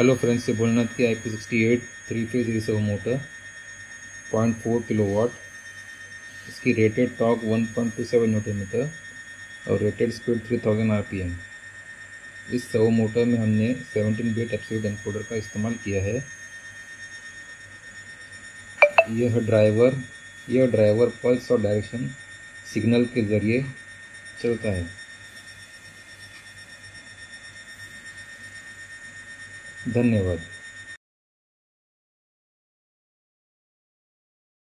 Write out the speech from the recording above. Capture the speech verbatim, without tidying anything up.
Hello friends, ये भोलेनाथ की I P sixty eight three phase research motor zero point four kilowatt, इसकी rated torque one point two seven newton metre और rated speed three thousand RPM. इस servo motor में हमने seventeen bit absolute encoder का इस्तेमाल किया है। यह ड्राइवर यह ड्राइवर पल्स और डायरेक्शन सिग्नल के ज़रिए चलता है। धन्यवाद।